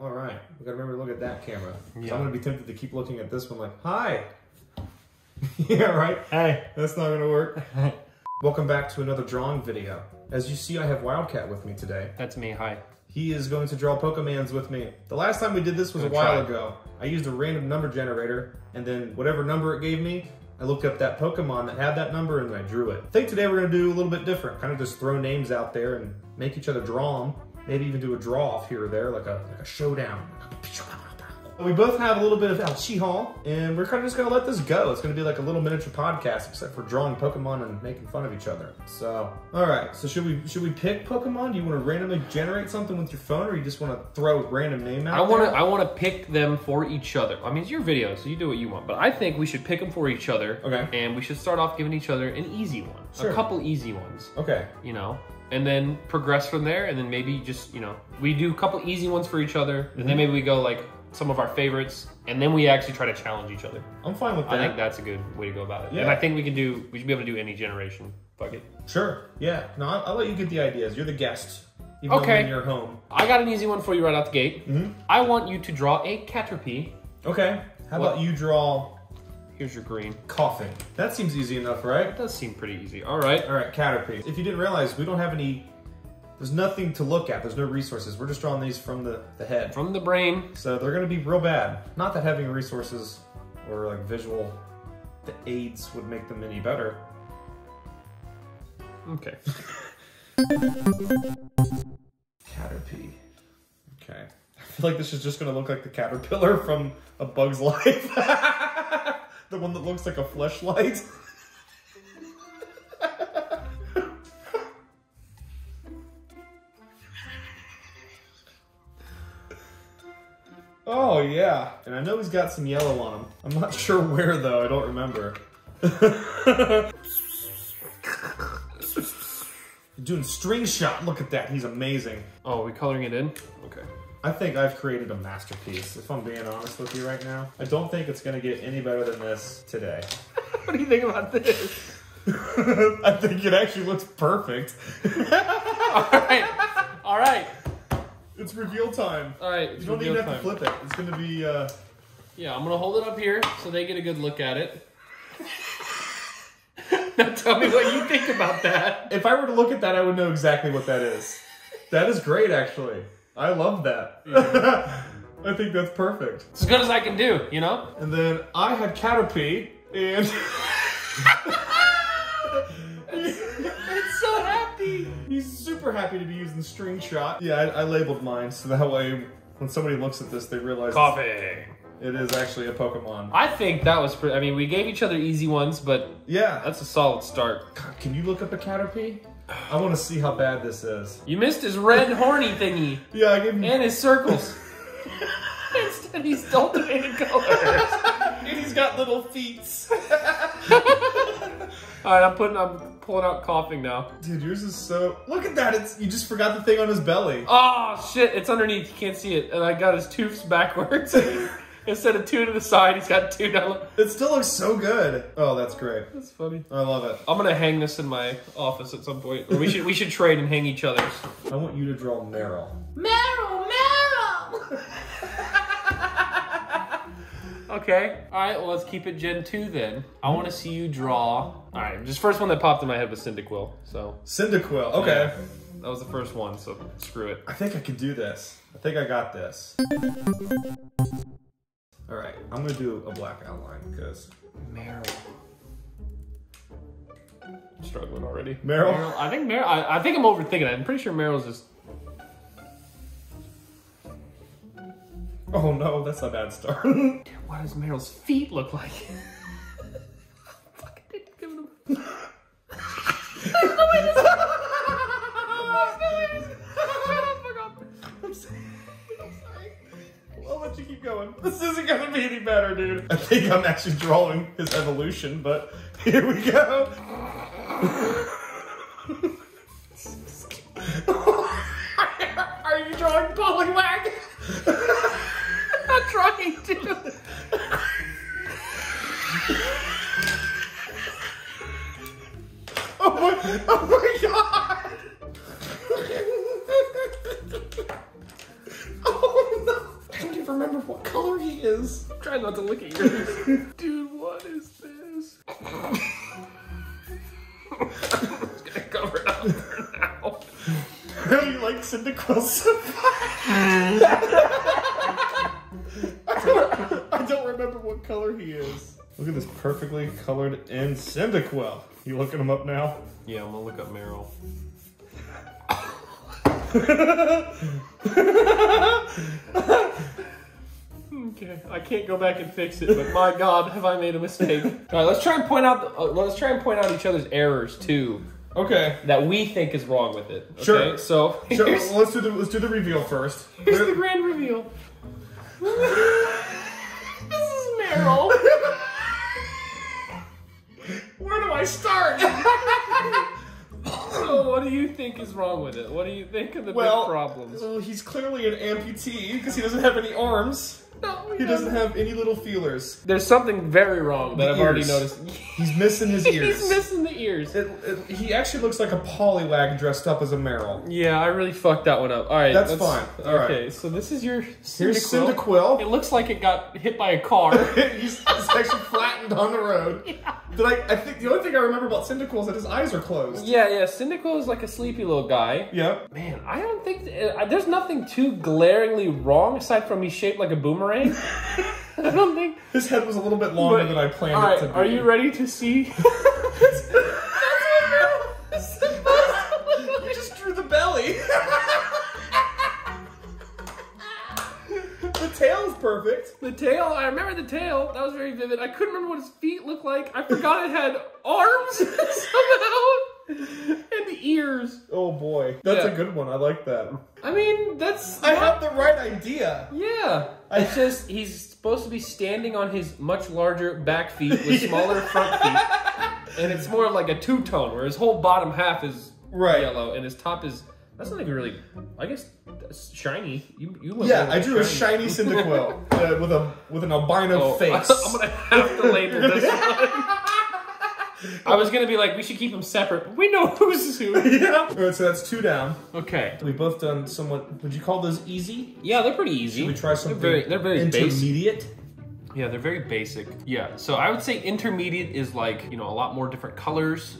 all right. We gotta remember to look at that camera. Yeah. I'm gonna be tempted to keep looking at this one like, hi. Yeah, right? Hey. That's not gonna work. Welcome back to another drawing video. As you see, I have Wildcat with me today. That's me, hi. He is going to draw Pokemans with me. The last time we did this was a while ago. I used a random number generator, and then whatever number it gave me, I looked up that Pokemon that had that number and I drew it. I think today we're gonna do a little bit different, kind of just throw names out there and make each other draw them. Maybe even do a draw off here or there, like a showdown. We both have a little bit of alcohol, and we're kind of just gonna let this go. It's gonna be like a little miniature podcast, except for drawing Pokemon and making fun of each other. So, all right. So should we pick Pokemon? Do you want to randomly generate something with your phone, or you just want to throw a random name out? I want to pick them for each other. I mean, it's your video, so you do what you want. But I think we should pick them for each other. Okay. And we should start off giving each other an easy one, sure. A couple easy ones. Okay. You know. And then progress from there, and then maybe just, you know, we do a couple easy ones for each other, and then maybe we go like some of our favorites, and then we actually try to challenge each other. I'm fine with that. I think that's a good way to go about it. Yeah. And I think we should be able to do any generation. Fuck it. Sure, yeah. No, I'll let you get the ideas. You're the guest, even though I'm in your home. I got an easy one for you right out the gate. I want you to draw a Caterpie. Okay, how about you draw... Here's your green. Coughing. That seems easy enough, right? It does seem pretty easy. All right. All right, Caterpie. If you didn't realize, we don't have any... There's nothing to look at. There's no resources. We're just drawing these from the head. From the brain. So they're going to be real bad. Not that having resources or like visual aids would make them any better. Okay. Caterpie. Okay. I feel like this is just going to look like the caterpillar from A Bug's Life. The one that looks like a fleshlight. Oh yeah. And I know he's got some yellow on him. I'm not sure where though, I don't remember. You're doing string shot, look at that, he's amazing. Oh, are we coloring it in? Okay. I think I've created a masterpiece, if I'm being honest with you right now. I don't think it's gonna get any better than this today. What do you think about this? I think it actually looks perfect. Alright, alright. It's reveal time. Alright, it's reveal time. You don't even have to flip it. It's gonna be, Yeah, I'm gonna hold it up here so they get a good look at it. Now tell me what you think about that. If I were to look at that, I would know exactly what that is. That is great, actually. I love that. Yeah. I think that's perfect. It's as good as I can do, you know? And then I had Caterpie, and... it's so happy. He's super happy to be using string shot. Yeah, I labeled mine, so that way when somebody looks at this, they realize... Coffee. It is actually a Pokemon. I think that was pretty... I mean, we gave each other easy ones, but... Yeah. That's a solid start. God, can you look up a Caterpie? I want to see how bad this is. You missed his red horny thingy. Yeah, I gave him... And his circles. Instead, he's alternating colors. And he's got little feet. Alright, I'm pulling out coughing now. Dude, yours is so... Look at that! It's... You just forgot the thing on his belly. Oh, shit. It's underneath. You can't see it. And I got his tooths backwards. Instead of two to the side, he's got two down. It still looks so good. Oh, that's great. That's funny. I love it. I'm gonna hang this in my office at some point. Or we should trade and hang each other's. I want you to draw Meryl. Meryl, Meryl! Okay. All right. Well, let's keep it Gen 2 then. I want to see you draw. All right. Just first one that popped in my head was Cyndaquil. So. Cyndaquil. Okay. Yeah. That was the first one. So screw it. I think I can do this. I think I got this. All right, I'm gonna do a black outline because Meryl. I'm struggling already. Meryl. I think I'm overthinking it. I'm pretty sure Meryl's just. Oh no, that's a bad start. Dude, why does Meryl's feet look like? Fucking didn't give him. You keep going. This isn't gonna be any better, dude. I think I'm actually drawing his evolution, but here we go. Are you drawing Poliwag? I'm trying to. Oh my god! Oh no! remember what color he is. I'm trying not to look at yours. Dude, what is this? I'm just gonna cover it up for now. You like Cyndaquil so I don't remember what color he is. Look at this perfectly colored in Cyndaquil. You looking him up now? Yeah, I'm gonna look up Meryl. Okay, I can't go back and fix it, but my God, have I made a mistake? All right, let's try and point out. Let's try and point out each other's errors too. Okay. That we think is wrong with it. Okay? Sure. So sure. Let's do the reveal first. Here's the grand reveal. This is Meryl. Where do I start? So what do you think is wrong with it? What do you think of the big problems? Well, he's clearly an amputee because he doesn't have any arms. No, he doesn't have any little feelers. There's something very wrong that I've already noticed. He's missing his ears. He's missing the ears. He actually looks like a polywag dressed up as a Meryl. Yeah, I really fucked that one up. All right, that's fine. All right. Okay, so this is your Cyndaquil. Here's Cyndaquil. It looks like it got hit by a car. He's actually flattened on the road. Yeah. But I think the only thing I remember about Cyndaquil is that his eyes are closed. Yeah, yeah. Cyndaquil is like a sleepy little guy. Yep. Man, I don't think there's nothing too glaringly wrong aside from he's shaped like a boomerang. I don't think his head was a little bit longer than I planned it to be. Are you ready to see? That's what you just drew the belly. The tail's perfect. The tail, I remember the tail. That was very vivid. I couldn't remember what his feet looked like. I forgot it had arms somehow. And the ears. Oh boy. That's a good one. I like that. I mean, that's... I have the right idea. Yeah. It's just, he's supposed to be standing on his much larger back feet with smaller front feet. And it's more like a two-tone where his whole bottom half is yellow and his top is... That's not even really... I guess that's shiny. You look I drew a shiny Cyndaquil with an albino face. I'm going to have to label this one. I was gonna be like, we should keep them separate, but we know who's who. Yeah. Alright, so that's two down. Okay. We've both done somewhat, would you call those easy? Yeah, they're pretty easy. Should we try something they're very intermediate? Basic. Yeah, they're very basic. Yeah, so I would say intermediate is like, you know, a lot more different colors,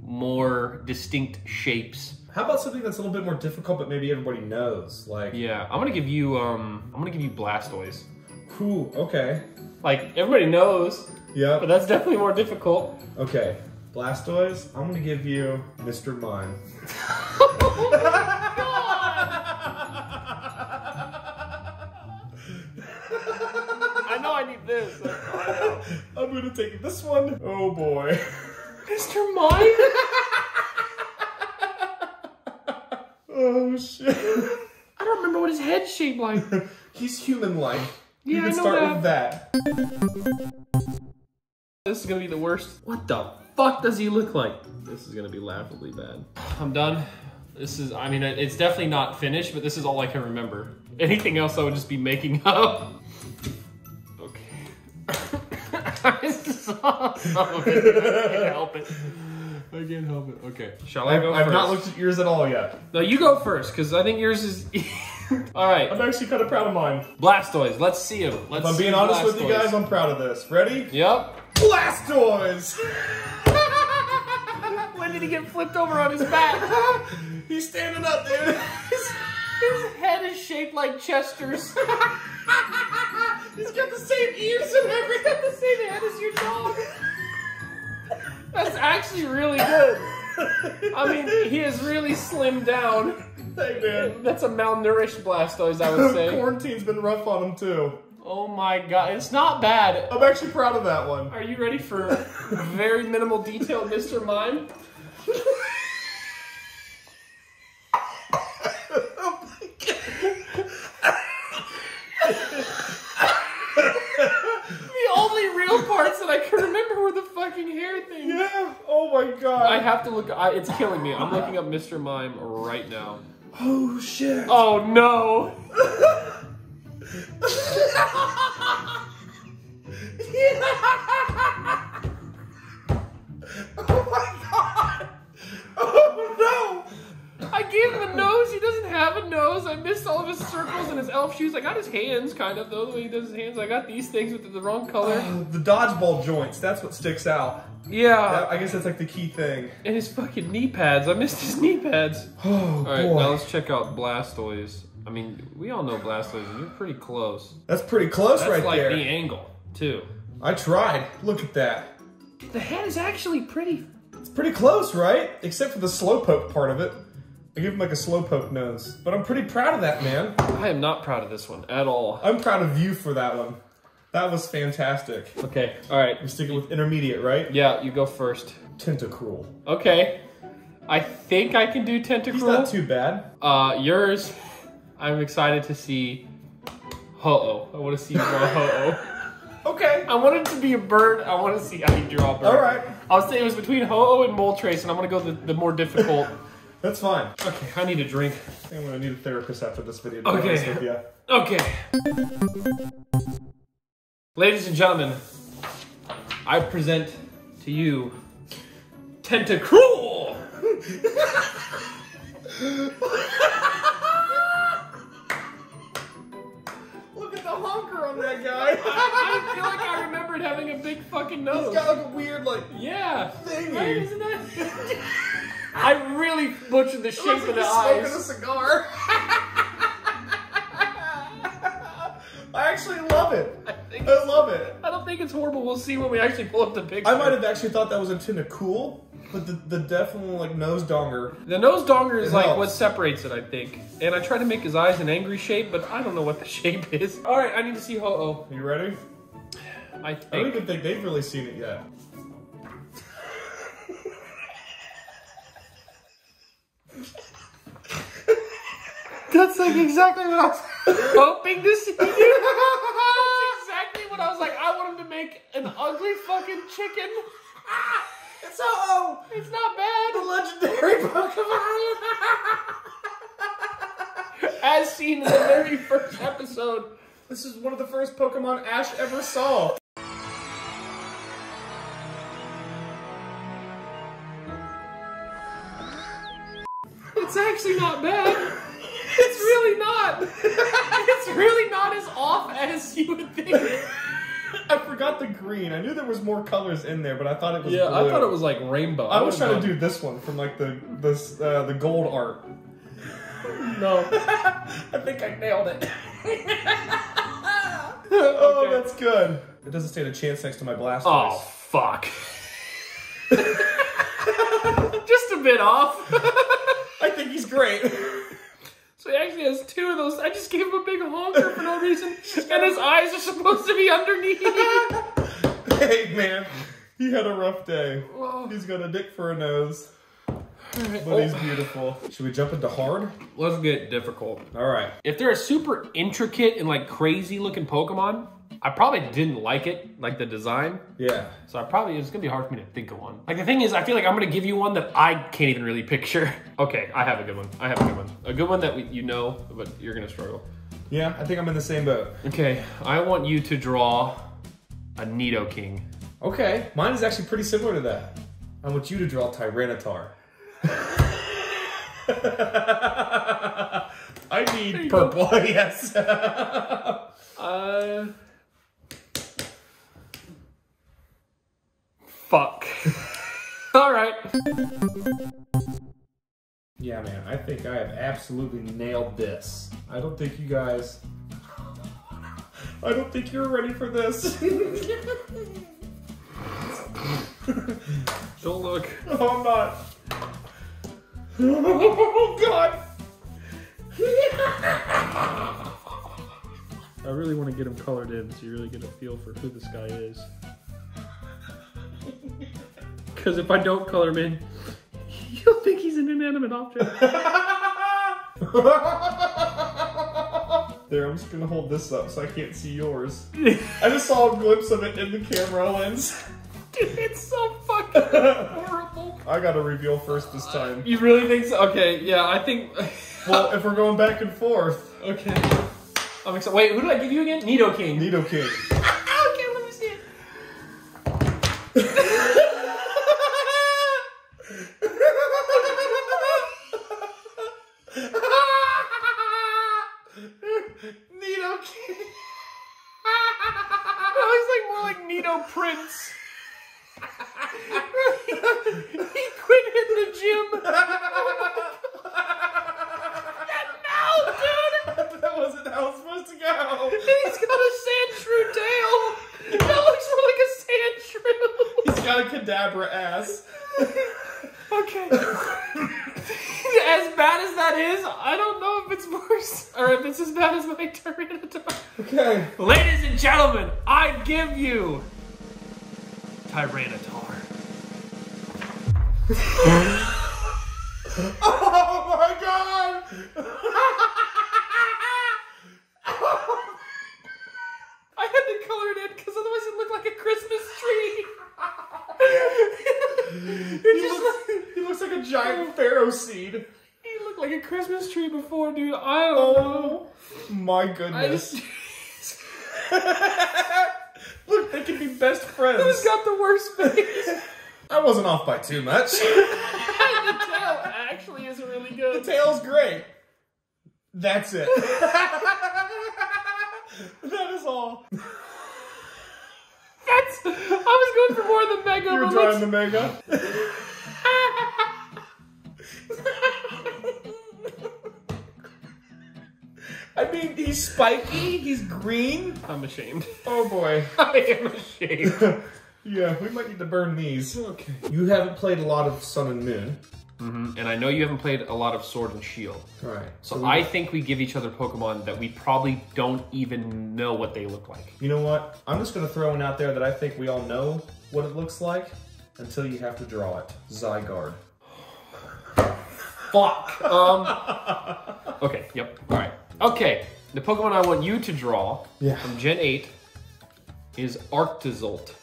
more distinct shapes. How about something that's a little bit more difficult, but maybe everybody knows? Like, yeah, I'm gonna give you Blastoise. Cool, okay. Like, everybody knows. Yeah. But that's definitely more difficult. Okay. Blastoise, I'm gonna give you Mr. Mime. Oh my God. I know I need this. I'm gonna take this one. Oh boy. Mr. Mime? Oh shit. I don't remember what his head's shaped like. He's human-like. Yeah, you can start with that. This is gonna be the worst. What the fuck does he look like? This is gonna be laughably bad. I'm done. This is, I mean, it's definitely not finished, but this is all I can remember. Anything else I would just be making up. Okay. It's just awesome. I can't help it. I can't help it. Okay. Shall I go first? I've not looked at yours at all yet. No, you go first, because I think yours is... Alright. I'm actually kind of proud of mine. Blastoise, let's see him. Let's see him. If I'm being honest with you guys, I'm proud of this. Ready? Yep. Blastoise! When did he get flipped over on his back? He's standing up, dude. His head is shaped like Chester's. He's got the same ears and everything, the same head as your dog. That's actually really good. I mean, he has really slimmed down. Hey, man. That's a malnourished Blastoise, I would say. Quarantine's been rough on him, too. Oh my God, it's not bad. I'm actually proud of that one. Are you ready for very minimal detail, Mr. Mime? Oh my God. The only real parts that I can remember were the fucking hair thing. Yeah, oh my God. I have to look, it's killing me. I'm looking up Mr. Mime right now. Oh shit. Oh no. Yeah. Oh my God! Oh no! I gave him a nose. He doesn't have a nose. I missed all of his circles and his elf shoes. I got his hands, kind of, though, the way he does his hands. I got these things with the wrong color. The dodgeball joints, that's what sticks out. Yeah. I guess that's like the key thing. And his fucking knee pads. I missed his knee pads. Oh, boy. All right, now let's check out Blastoise. I mean, we all know Blastoise, and you're pretty close. That's pretty close right there. That's like the angle, too. I tried. Look at that. The head is actually pretty... It's pretty close, right? Except for the slowpoke part of it. I give him like a slowpoke nose. But I'm pretty proud of that, man. I am not proud of this one at all. I'm proud of you for that one. That was fantastic. Okay, all right. We're sticking with intermediate, right? Yeah, you go first. Tentacruel. Okay. I think I can do Tentacruel. He's not too bad. Yours, I'm excited to see Ho-Oh. I want to see you draw Ho-Oh. Okay. I want it to be a bird. I want to see how you draw a bird. All right. I'll say it was between Ho-Oh and Moltres, and I'm going to go the more difficult. That's fine. Okay, I need a drink. I think I'm gonna need a therapist after this video. Okay. Okay. Ladies and gentlemen, I present to you Tentacruel! Look at the honker on that guy. I feel like I remembered having a big fucking nose. He's got like a weird, like, thingy. Right, isn't that? I really butchered the shape of the eyes. Smoking a cigar. I actually love it. I love it. I don't think it's horrible. We'll see when we actually pull up the picture. I might have actually thought that was a Tentacruel, but the definitely like nose donger. The nose donger is like what separates it, I think. And I try to make his eyes an angry shape, but I don't know what the shape is. All right, I need to see Ho-Oh. You ready? I don't even think they've really seen it yet. That's like exactly what I was hoping to see. That's exactly what I was like. I want him to make an ugly fucking chicken. Ah, it's Ho-Oh. It's not bad. The legendary Pokemon. As seen in the very first episode. This is one of the first Pokemon Ash ever saw. It's actually not bad. It's really not. It's really not as off as you would think. I forgot the green. I knew there was more colors in there, but I thought it was blue. I thought it was like rainbow. I was trying to do this one from like the gold art. No. I think I nailed it. Oh, okay. That's good. It doesn't stand a chance next to my Blastoise. Oh, fuck. Just a bit off. I think he's great. So he actually has two of those. I just gave him a big honker for no reason. And his eyes are supposed to be underneath. Hey, man. He had a rough day. Whoa. He's got a dick for a nose. But he's beautiful. Should we jump into hard? Let's get difficult. All right. If they're a super intricate and like crazy looking Pokemon, I probably didn't like it, like the design. Yeah. So it's gonna be hard for me to think of one. Like the thing is, I feel like I'm gonna give you one that I can't even really picture. Okay, I have a good one. I have a good one. A good one that you know, but you're gonna struggle. Yeah, I think I'm in the same boat. Okay, I want you to draw a Nidoking. Okay, mine is actually pretty similar to that. I want you to draw Tyranitar. I need purple, yes. Fuck. All right. Yeah, man, I think I have absolutely nailed this. I don't think you guys... I don't think you're ready for this. Don't look. No, I'm not. Oh, God. I really want to get him colored in so you really get a feel for who this guy is. Because if I don't color him in, you'll think he's an inanimate object. There, I'm just gonna hold this up so I can't see yours. I just saw a glimpse of it in the camera lens. Dude, it's so fucking horrible. I gotta reveal first this time. You really think so? Okay, yeah, I think... Well, if we're going back and forth. Okay. I'm excited. Wait, who did I give you again? Nidoking. Nidoking. That was like more like Nido Prince. He quit hitting the gym. No, dude! That wasn't how it was supposed to go. And he's got a sand shrew tail. That looks more like a sand shrew. He's got a cadabra ass. Okay. As bad as that is, I don't know if it's worse or if it's as bad as my Tyranitar. Okay. Ladies and gentlemen, I give you Tyranitar. Oh my god! I had to color it in because otherwise it looked like a Christmas tree. He looks like a giant pharaoh seed. He looked like a Christmas tree before, dude. I don't know. My goodness. Look, they can be best friends. Who's got the worst face? I wasn't off by too much. The tail actually is really good. The tail's great. That's it. That is all. That's, I was going for more of the mega. You were trying the mega? I mean, he's spiky, he's green. I'm ashamed. Oh boy. I am ashamed. Yeah, we might need to burn these. Okay. You haven't played a lot of Sun and Moon. Mm-hmm. And I know you haven't played a lot of Sword and Shield. All right. So I think we give each other Pokemon that we probably don't even know what they look like. You know what? I'm just going to throw one out there that I think we all know what it looks like until you have to draw it. Zygarde. Fuck. Okay. Yep. All right. Okay. The Pokemon I want you to draw from Gen 8 is Arctozolt.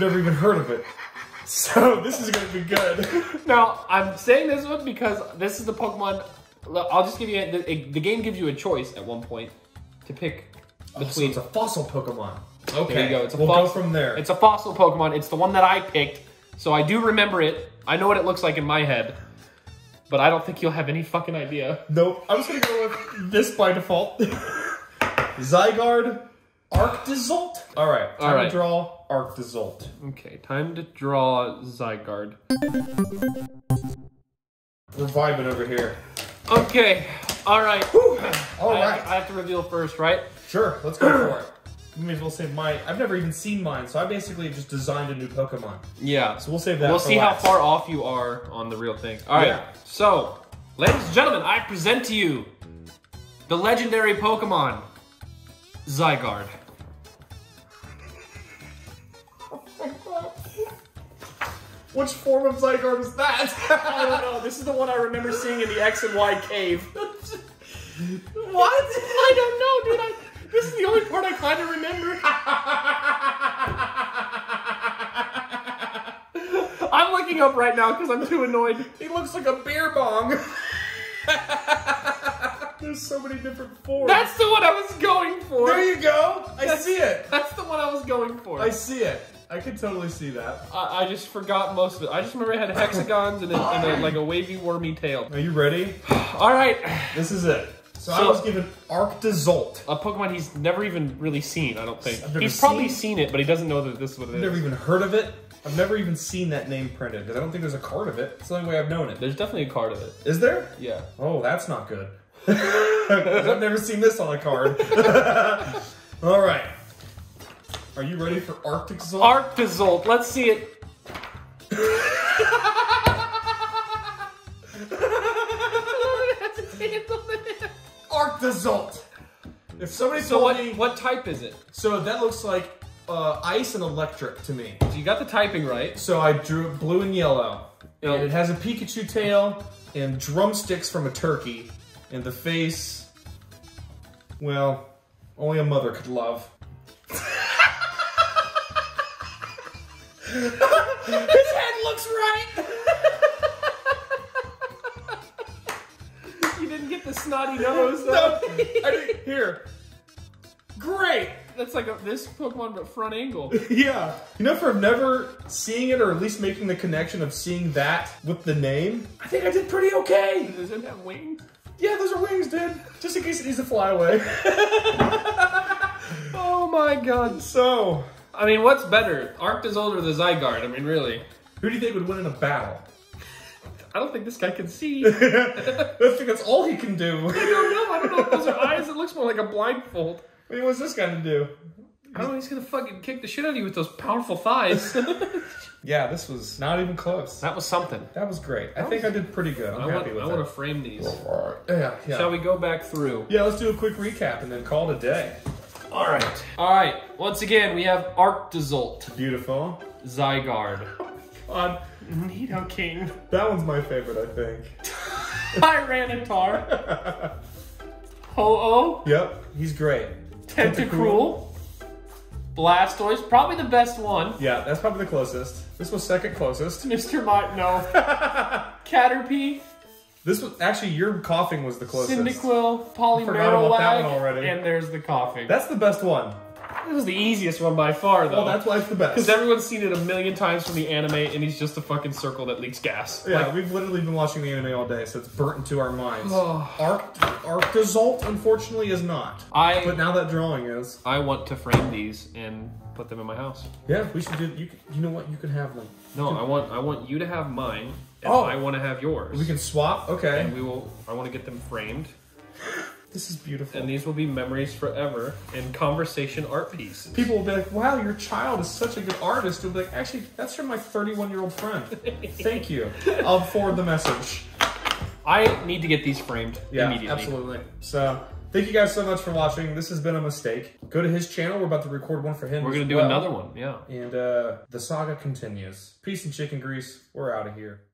Never even heard of it. So this is going to be good. Now, I'm saying this one because this is the Pokemon. I'll just give you, the game gives you a choice at one point to pick between. Oh, so it's a fossil Pokemon. Okay. There you go. It's a we'll go from there. It's a fossil Pokemon. It's the one that I picked. So I do remember it. I know what it looks like in my head. But I don't think you'll have any fucking idea. Nope. I'm just going to go with this by default. Zygarde Arctozolt. All right. Time to draw Arctozolt. Okay, time to draw Zygarde. We're vibing over here. Okay, alright. I have to reveal first, right? Sure, let's go for it. We may as well save mine. I've never even seen mine, so I basically just designed a new Pokemon. Yeah. So we'll save that for last. We'll see how far off you are on the real thing. Alright, so, ladies and gentlemen, I present to you the legendary Pokemon, Zygarde. Which form of Zygarde was that? I don't know. This is the one I remember seeing in the X and Y cave. What? I don't know, dude. This is the only part I kind of remember. I'm looking up right now because I'm too annoyed. He looks like a beer bong. There's so many different forms. That's the one I was going for. There you go. I see it. That's the one I was going for. I see it. I could totally see that. I just forgot most of it. I just remember it had hexagons and like a wavy, wormy tail. Are you ready? All right. This is it. So I was given Arctozolt. A Pokemon he's never even really seen, I don't think. He's probably seen it, but he doesn't know that this is what it is. I've never even heard of it. I've never even seen that name printed, because I don't think there's a card of it. It's the only way I've known it. There's definitely a card of it. Is there? Yeah. Oh, that's not good. I've never seen this on a card. All right. Are you ready for Arctozolt? Arctozolt, let's see it. Arctozolt. If somebody told me what type is it? So that looks like ice and electric to me. So you got the typing right. So I drew it blue and yellow. Yep. And it has a Pikachu tail and drumsticks from a turkey. And the face, well, only a mother could love. His head looks right! You didn't get the snotty nose though. No, I didn't. Here. Great! That's like this Pokemon but front angle. Yeah. You know, for never seeing it or at least making the connection of seeing that with the name, I think I did pretty okay! Does it have wings? Yeah, those are wings, dude. Just in case it needs to fly away. Oh my god, so. I mean, what's better? Arctozolt or the Zygarde? I mean, really. Who do you think would win in a battle? I don't think this guy can see. I think that's all he can do. I don't know. I don't know if those are eyes. It looks more like a blindfold. I mean, what's this guy gonna do? I don't know. He's gonna fucking kick the shit out of you with those powerful thighs. Yeah, this was not even close. That was something. That was great. I think I did pretty good. I'm happy with that. I want to frame these. Yeah. Shall we go back through? Yeah, let's do a quick recap and then call it a day. All right. All right. Once again, we have Arctozolt. Beautiful. Zygarde. On Nidoking. That one's my favorite, I think. Tyranitar. Ho-Oh. Yep, he's great. Tentacruel. Blastoise, probably the best one. Yeah, that's probably the closest. This was second closest. Mr. Mime, no. Caterpie. This was actually your coughing was the closest. Cyndaquil, Meryl, and there's the coughing. That's the best one. It was the easiest one by far, though. Well, that's why it's the best. Because everyone's seen it a million times from the anime, and he's just a fucking circle that leaks gas. Yeah, like, we've literally been watching the anime all day, so it's burnt into our minds. Arctozolt, unfortunately, is not. But now that drawing is. I want to frame these and put them in my house. Yeah, we should do. You know what? You can have them. No, I want you to have mine, and I want to have yours. We can swap. Okay. And we will. I want to get them framed. This is beautiful. And these will be memories forever and conversation art pieces. People will be like, wow, your child is such a good artist. You'll be like, actually, that's from my 31-year-old friend. Thank you. I'll forward the message. I need to get these framed immediately. Yeah, absolutely. So, thank you guys so much for watching. This has been a mistake. Go to his channel. We're about to record one for him. We're going to do another one, yeah. And the saga continues. Peace and chicken grease. We're out of here.